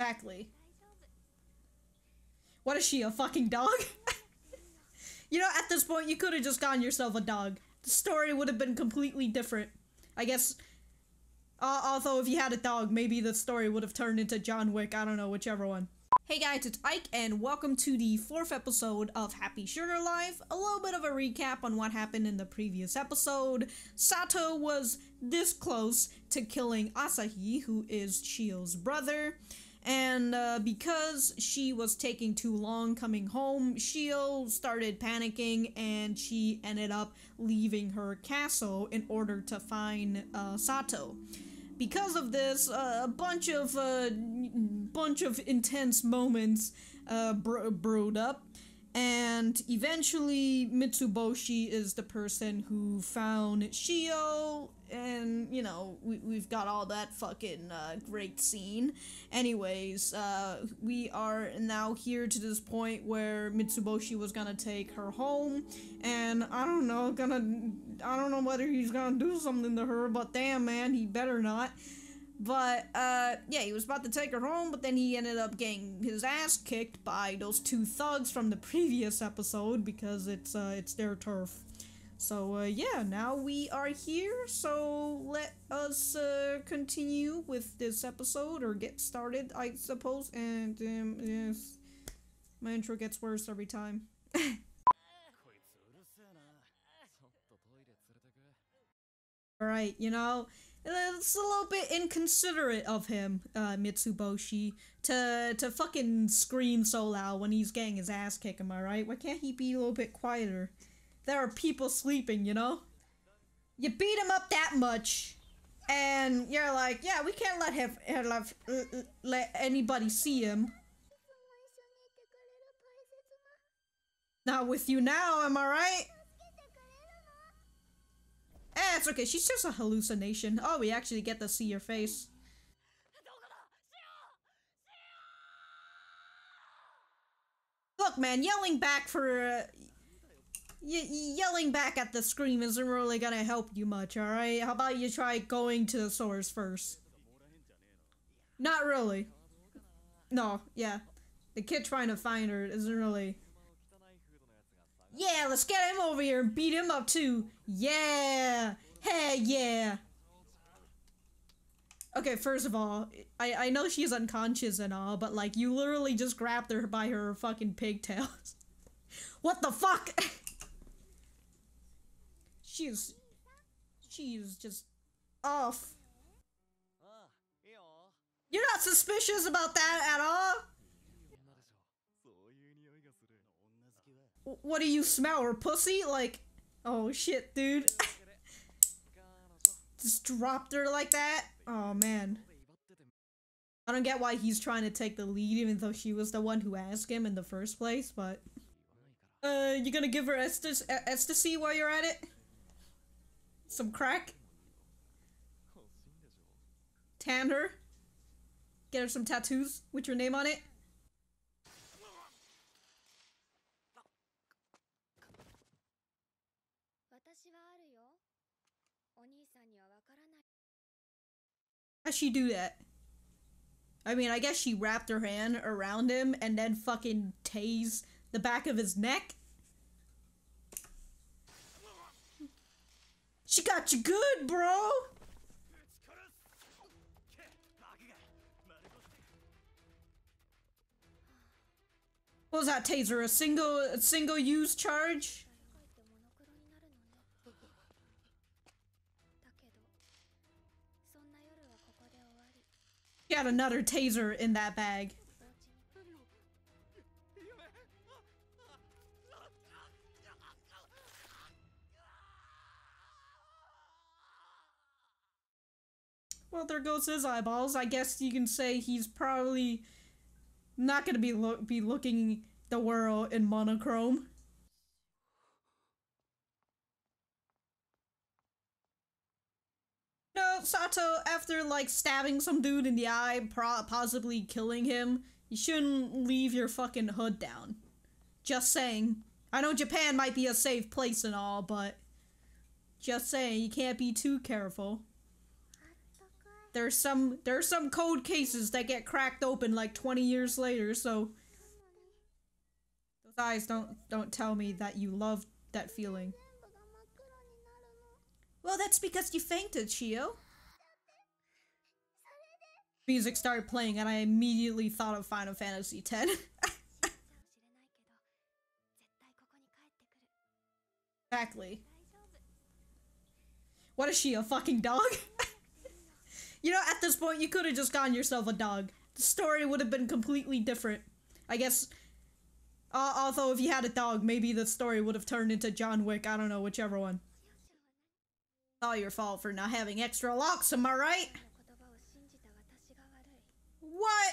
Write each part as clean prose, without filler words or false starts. Exactly. What is she, a fucking dog? You know, at this point, you could have just gotten yourself a dog. The story would have been completely different. I guess, although if you had a dog, maybe the story would have turned into John Wick. I don't know, whichever one. Hey guys, it's Ike, and welcome to the 4th episode of Happy Sugar Life. A little bit of a recap on what happened in the previous episode. Sato was this close to killing Asahi, who is Shio's brother. And because she was taking too long coming home, Shio started panicking and she ended up leaving her castle in order to find Sato. Because of this, a bunch of intense moments brewed up, and eventually Mitsuboshi is the person who found Shio, and, you know, we've got all that fucking great scene. Anyways, we are now here to this point where Mitsuboshi was gonna take her home, and I don't know whether he's gonna do something to her, but damn, man, he better not. But, yeah, he was about to take her home, but then he ended up getting his ass kicked by those two thugs from the previous episode, because it's their turf. So, yeah, now we are here, so let us, continue with this episode, or get started, I suppose, and, yes, my intro gets worse every time. Alright, you know, it's a little bit inconsiderate of him, Mitsuboshi, to fucking scream so loud when he's getting his ass kicked, am I right? Why can't he be a little bit quieter? There are people sleeping, you know? You beat him up that much, and you're like, yeah, we can't let him let anybody see him. Not with you now, am I right? Eh, it's okay, she's just a hallucination. Oh, we actually get to see your face. Look, man, yelling back for, yelling back at the scream isn't really gonna help you much, alright? How about you try going to the source first? Not really. No, yeah. The kid trying to find her isn't really... Yeah, let's get him over here and beat him up too! Yeah! Hey, yeah! Okay, first of all, I know she's unconscious and all, but like, you literally just grabbed her by her fucking pigtails. What the fuck?! She is just off. You're not suspicious about that at all? What do you smell, her pussy? Like, oh shit, dude. Just dropped her like that? Oh man. I don't get why he's trying to take the lead even though she was the one who asked him in the first place, but... you gonna give her ecstasy while you're at it? Some crack? Tan her? Get her some tattoos with your name on it? How'd she do that? I mean, I guess she wrapped her hand around him and then fucking tased the back of his neck? She got you good, bro! What was that taser? A single use charge? She had another taser in that bag. Well, there goes his eyeballs. I guess you can say he's probably not gonna be looking the world in monochrome. You know, Sato, after like stabbing some dude in the eye, possibly killing him, you shouldn't leave your fucking hood down. Just saying. I know Japan might be a safe place and all, but just saying, you can't be too careful. There's some code cases that get cracked open like 20 years later, so those eyes don't tell me that you love that feeling. Well, that's because you fainted, Shio. Music started playing and I immediately thought of Final Fantasy X. Exactly. What is she, a fucking dog? You know, at this point, you could have just gotten yourself a dog. The story would have been completely different. I guess, although if you had a dog, maybe the story would have turned into John Wick. I don't know, whichever one. It's all your fault for not having extra locks, am I right? What?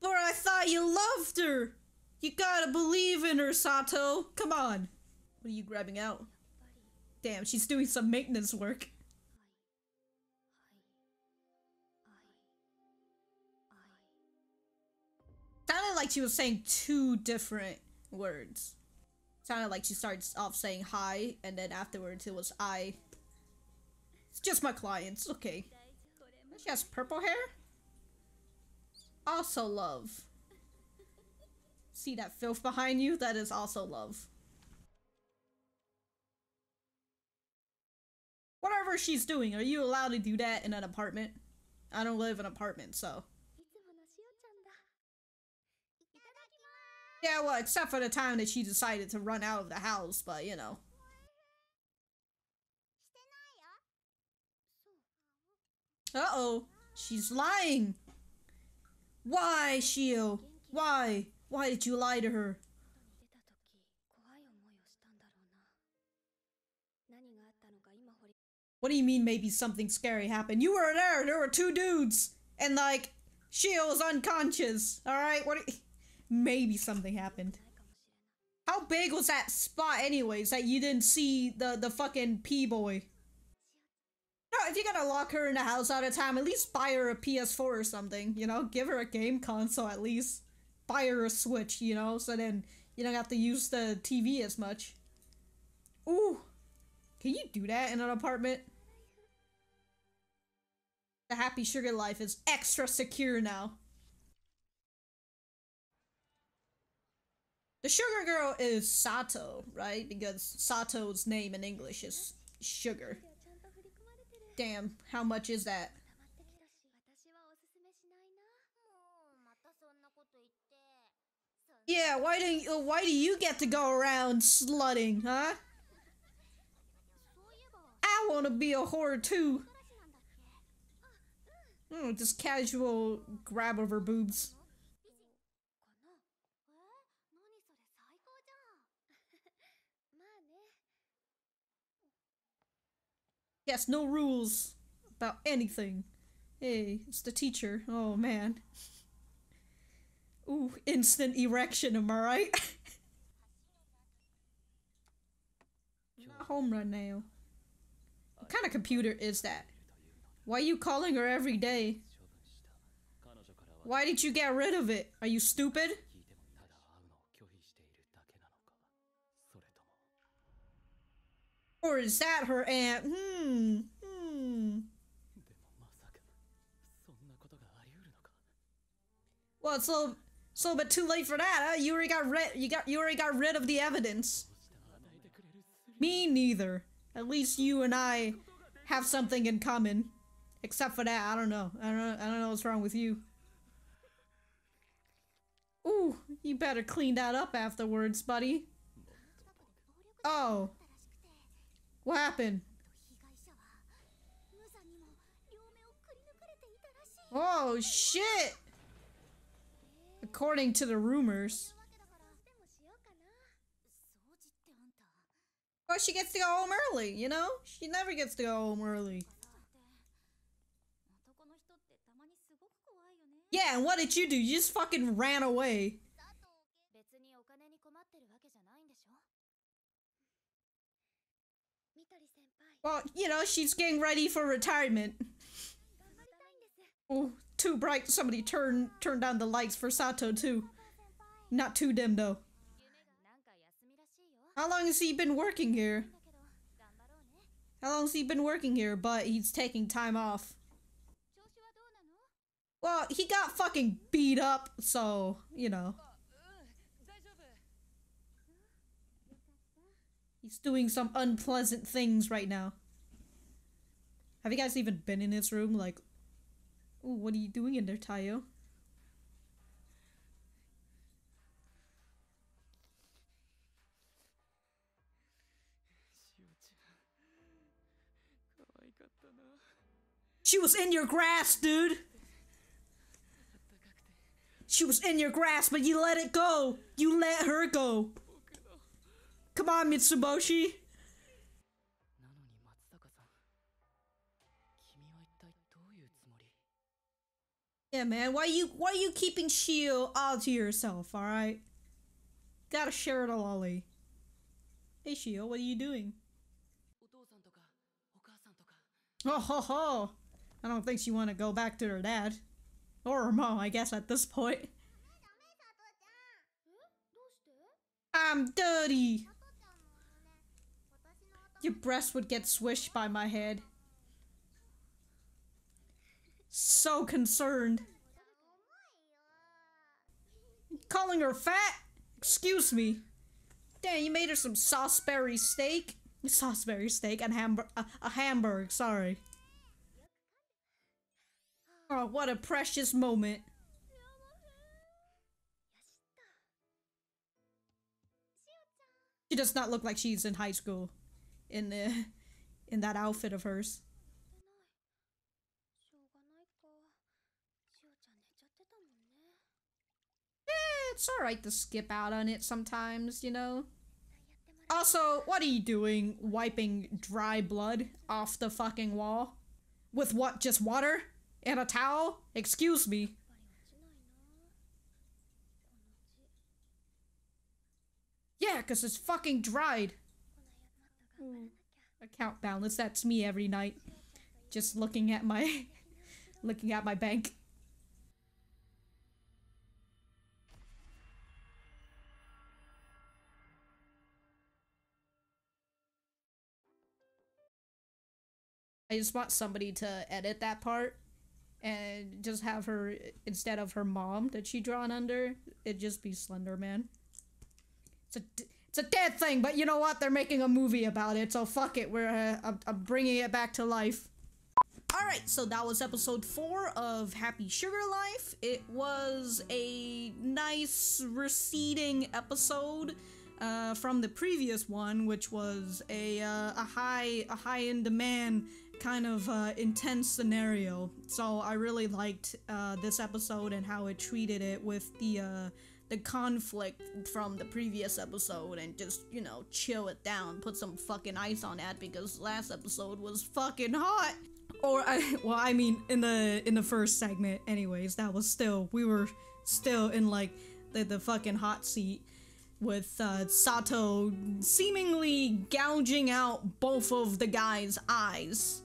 But I thought you loved her. You gotta believe in her, Sato. Come on. What are you grabbing out? Damn, she's doing some maintenance work. Sounded like she was saying two different words. Sounded like she starts off saying hi, and then afterwards it was I. It's just my clients, okay. She has purple hair? Also love. See that filth behind you? That is also love. Whatever she's doing, are you allowed to do that in an apartment? I don't live in an apartment, so. Yeah, well, except for the time that she decided to run out of the house, but you know. Uh-oh, she's lying! Why, Shio? Why? Why did you lie to her? What do you mean maybe something scary happened? You were there! There were two dudes! And like, Shio was unconscious! Alright, what do you... Maybe something happened. How big was that spot anyways that you didn't see the fucking P-boy? No, if you're gonna lock her in the house all the time, at least buy her a PS4 or something, you know? Give her a game console at least. Buy her a Switch, you know? So then you don't have to use the TV as much. Ooh! Can you do that in an apartment? The Happy Sugar Life is extra secure now. The sugar girl is Sato, right? Because Sato's name in English is sugar. Damn, how much is that? Yeah, why do you get to go around slutting, huh? I want to be a whore too. Just casual grab of her boobs. Yes, no rules about anything. Hey, it's the teacher. Oh man. Ooh, instant erection, am I right? You're not home right now. What kind of computer is that? Why are you calling her every day? Why did you get rid of it? Are you stupid? Or is that her aunt? Well, it's a little bit too late for that, huh? You already got rid of the evidence. Me neither. At least you and I have something in common. Except for that, I don't know what's wrong with you. Ooh, you better clean that up afterwards, buddy. Oh. What happened? Oh, shit! According to the rumors. Well, she gets to go home early, you know? She never gets to go home early. Yeah, and what did you do? You just fucking ran away. Well, you know, she's getting ready for retirement. Oh, too bright. Somebody turn down the lights for Sato, too. Not too dim, though. How long has he been working here? But he's taking time off. Well, he got fucking beat up, so, you know. He's doing some unpleasant things right now. Have you guys even been in his room? Like, ooh, what are you doing in there, Tayo? She was in your grasp, dude! She was in your grasp, but you let it go! You let her go! Come on, Mitsuboshi! Yeah, man, why are you keeping Shio all to yourself, alright? Gotta share it all, Ollie. Hey, Shio, what are you doing? Oh ho ho! I don't think she want to go back to her dad. Or her mom, I guess, at this point. I'm dirty! Your breast would get swished by my head. So concerned. Calling her fat? Excuse me. Damn, you made her some sauceberry steak? Sauceberry steak and a hamburger, sorry. Oh, what a precious moment. She does not look like she's in high school in that outfit of hers. Eh, it's alright to skip out on it sometimes, you know? Also, what are you doing wiping dry blood off the fucking wall? With what, just water? And a towel? Excuse me. Yeah, cause it's fucking dried. Ooh. Account balance, that's me every night. Just looking at my... looking at my bank. I just want somebody to edit that part and just have her, instead of her mom that she drawn under, it'd just be Slenderman. It's a dead thing, but you know what? They're making a movie about it, so fuck it. I'm bringing it back to life. Alright, so that was episode 4 of Happy Sugar Life. It was a nice receding episode. From the previous one, which was a high in demand kind of intense scenario, so I really liked this episode and how it treated it with the conflict from the previous episode and just, you know, chill it down, put some fucking ice on that because last episode was fucking hot. Or I mean in the first segment, anyways, that was still we were in like the fucking hot seat. With Sato seemingly gouging out both of the guy's eyes.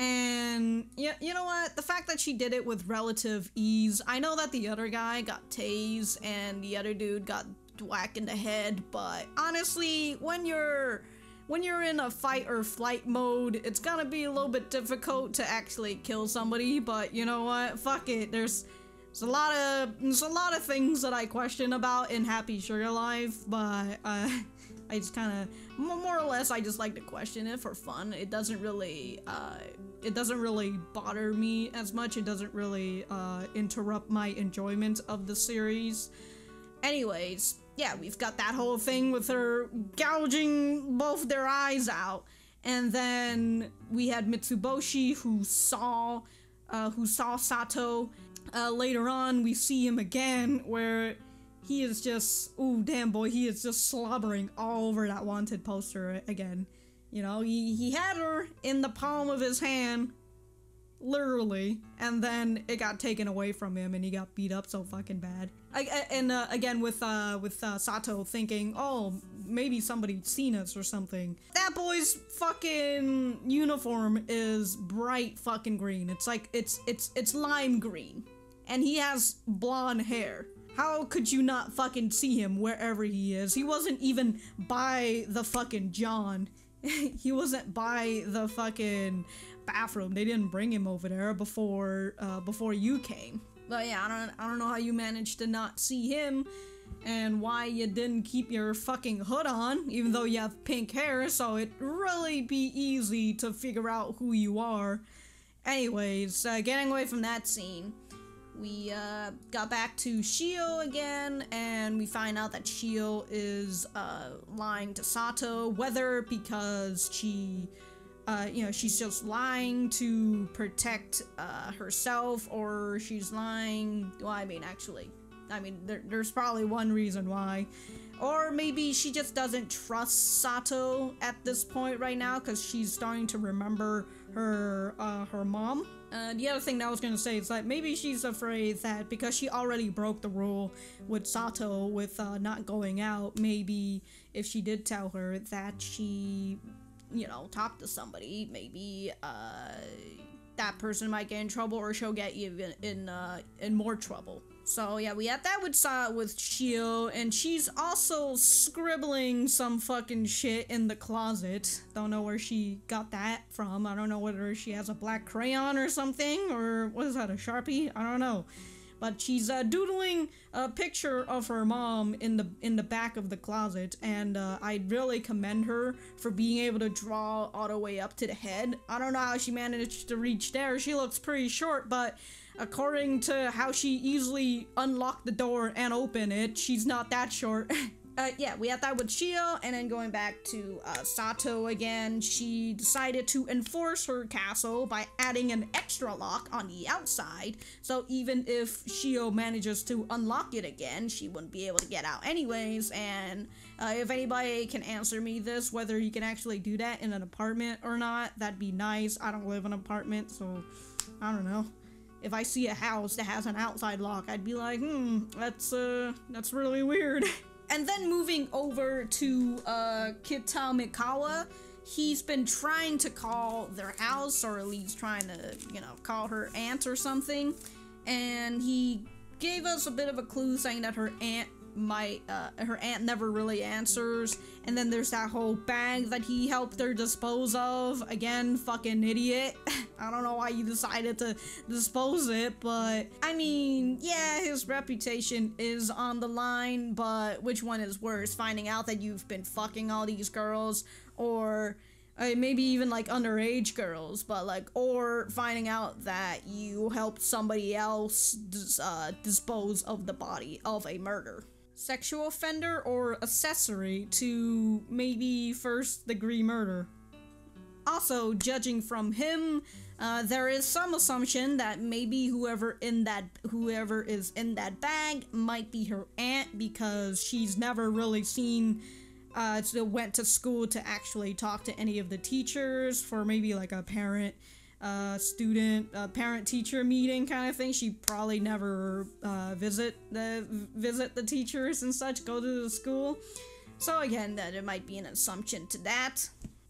And you know what? The fact that she did it with relative ease. I know that the other guy got tased and the other dude got whacked in the head, but honestly, when you're in a fight or flight mode, it's gonna be a little bit difficult to actually kill somebody, but you know what? Fuck it. There's a lot of things that I question about in Happy Sugar Life, but I just kind of more or less I just like to question it for fun. It doesn't really bother me as much. It doesn't really interrupt my enjoyment of the series. Anyways, yeah, we've got that whole thing with her gouging both their eyes out, and then we had Mitsuboshi who saw Sato. Later on, we see him again, where he is just, ooh, damn boy, he is just slobbering all over that wanted poster again. You know, he had her in the palm of his hand, literally, and then it got taken away from him, and he got beat up so fucking bad. Again, with Sato thinking, oh, maybe somebody's seen us or something. That boy's fucking uniform is bright fucking green. It's like, it's lime green. And he has blonde hair. How could you not fucking see him wherever he is? He wasn't even by the fucking John. He wasn't by the fucking bathroom. They didn't bring him over there before you came. But yeah, I don't know how you managed to not see him and why you didn't keep your fucking hood on, even though you have pink hair, so it'd really be easy to figure out who you are. Anyways, getting away from that scene, we got back to Shio again, and we find out that Shio is lying to Sato, whether because she, you know, she's just lying to protect herself, or she's lying, well, I mean, there's probably one reason why. Or maybe she just doesn't trust Sato at this point right now, because she's starting to remember her mom. The other thing that I was going to say is that maybe she's afraid that because she already broke the rule with Sato with not going out, maybe if she did tell her that she, you know, talked to somebody, maybe that person might get in trouble, or she'll get even in more trouble. So yeah, we had that with Shio, and she's also scribbling some fucking shit in the closet. Don't know where she got that from. I don't know whether she has a black crayon or something, or what is that, a Sharpie? I don't know. But she's doodling a picture of her mom in the back of the closet, and I really commend her for being able to draw all the way up to the head. I don't know how she managed to reach there. She looks pretty short, but according to how she easily unlocked the door and opened it, she's not that short. Yeah, we had that with Shio, and then going back to Sato again, she decided to enforce her castle by adding an extra lock on the outside, so even if Shio manages to unlock it again, she wouldn't be able to get out anyways. And if anybody can answer me this, whether you can actually do that in an apartment or not, that'd be nice. I don't live in an apartment, so I don't know. If I see a house that has an outside lock, I'd be like, that's really weird. And then moving over to Kitamikawa, he's been trying to call their house, or at least trying to, you know, call her aunt or something. And he gave us a bit of a clue saying that her aunt might, her aunt never really answers. And then there's that whole bag that he helped her dispose of. Again, fucking idiot. I don't know why you decided to dispose it, but I mean, yeah, his reputation is on the line, but which one is worse? Finding out that you've been fucking all these girls, or maybe even like underage girls, but like, or finding out that you helped somebody else dispose of the body of a murder. Sexual offender or accessory to maybe first degree murder. Also, judging from him, there is some assumption that maybe whoever is in that bag might be her aunt, because she's never really seen, went to school to actually talk to any of the teachers for maybe like a parent-teacher meeting kind of thing. She probably never visit the teachers and such, go to the school. So again, that it might be an assumption to that.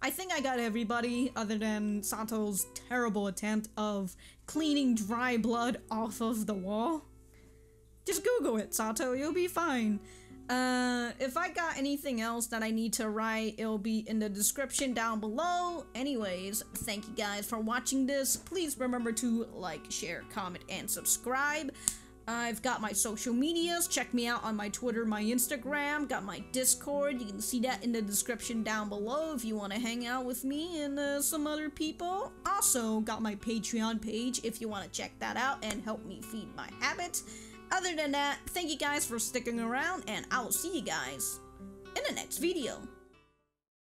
I think I got everybody other than Sato's terrible attempt of cleaning dry blood off of the wall. Just Google it, Sato, you'll be fine. If I got anything else that I need to write, it'll be in the description down below. Anyways, thank you guys for watching this. Please remember to like, share, comment, and subscribe. I've got my social medias. Check me out on my Twitter, my Instagram, got my Discord. You can see that in the description down below if you want to hang out with me and some other people. Also, got my Patreon page if you want to check that out and help me feed my habit. Other than that, thank you guys for sticking around, and I will see you guys in the next video.